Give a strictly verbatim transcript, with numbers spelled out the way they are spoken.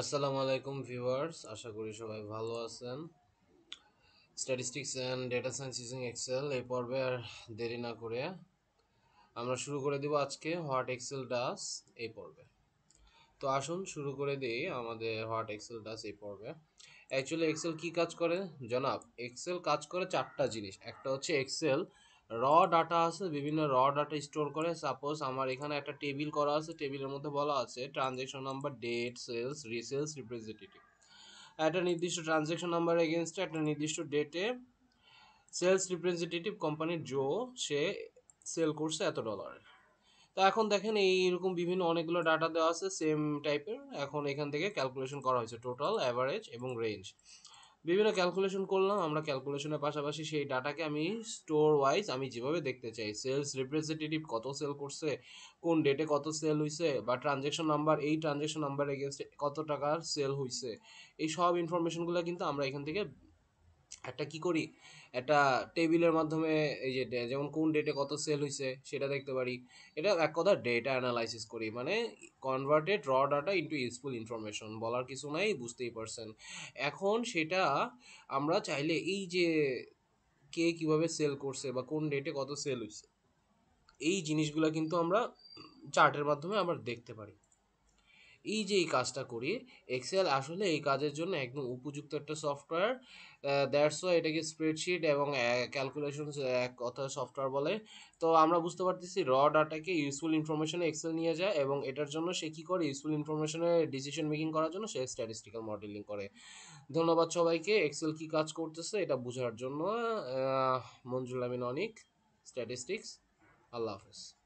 আসসালামু আলাইকুম ভিউয়ার্স, আশা করি সবাই ভালো আছেন। Statistics and data science using Excel এই পর্বে আর দেরি না করে আমরা শুরু করে দেব আজকে হোয়াট এক্সেল ডাস এই পর্বে। তো আসুন শুরু করে দিই আমাদের হোয়াট এক্সেল ডাস এই পর্বে। অ্যাকচুয়ালি এক্সেল কি কাজ করে জনাব? এক্সেল কাজ করে চারটা জিনিস। একটা হচ্ছে এক্সেল র ডাটা আছে, বিভিন্ন র ডাটা স্টোর করে। সাপোজ আমার এখানে একটা টেবিল করা আছে, টেবিলের মধ্যে বলা আছে transaction number, date, sales, resales, representative. একটা নির্দিষ্ট ট্রানজ্যাকশন নাম্বার এগেনস্টে একটা নির্দিষ্ট ডেটে সেলস রিপ্রেজেন্টেটিভ কোম্পানির জো সে সেল করছে এত ডলার। তো এখন দেখেন এইরকম বিভিন্ন অনেকগুলো ডাটা দেওয়া আছে সেম টাইপের। এখন এখান থেকে ক্যালকুলেশন করা হয়েছে টোটাল, অ্যাভারেজ এবং রেঞ্জ, বিভিন্ন ক্যালকুলেশন করলাম আমরা। ক্যালকুলেশনের পাশাপাশি সেই ডাটাকে আমি স্টোর ওয়াইজ আমি যেভাবে দেখতে চাই, সেলস রিপ্রেজেন্টেটিভ কত সেল করছে, কোন ডেটে কত সেল হয়েছে, বা ট্রানজ্যাকশন নাম্বার, এই ট্রানজ্যাকশন নাম্বার এগেনস্টে কত টাকার সেল হয়েছে, এই সব ইনফরমেশনগুলো কিন্তু আমরা এখান থেকে একটা কি করি, একটা টেবিলের মাধ্যমে এই যে যেমন কোন ডেটে কত সেল হয়েছে সেটা দেখতে পারি। এটা এক কথা ডেটা অ্যানালাইসিস করি, মানে কনভার্টেড র ডাটা ইন্টু ইউজফুল ইনফরমেশন। বলার কিছু নাই, বুঝতেই পারছেন। এখন সেটা আমরা চাইলে এই যে কে কিভাবে সেল করছে বা কোন ডেটে কত সেল হয়েছে, এই জিনিসগুলো কিন্তু আমরা চার্টের মাধ্যমে আমরা দেখতে পারি। এই যে এই কাজটা করি, এক্সেল আসলে এই কাজের জন্য একদম উপযুক্ত একটা সফটওয়্যার। দ্যাটস ওয়াই এটাকে স্প্রেডশিট এবং ক্যালকুলেশন এক কথা সফটওয়্যার বলে। তো আমরা বুঝতে পারতেছি র ডাটাকে ইউজফুল ইনফরমেশনে এক্সেল নিয়ে যায়, এবং এটার জন্য সে কী করে, ইউজফুল ইনফরমেশনে ডিসিশন মেকিং করার জন্য সে স্ট্যাটিস্টিক্যাল মডেলিং করে। ধন্যবাদ সবাইকে এক্সেল কী কাজ করতেছে এটা বোঝার জন্য। মঞ্জুল আমিন অনিক, স্ট্যাটিস্টিক্স। আল্লাহ হাফেজ।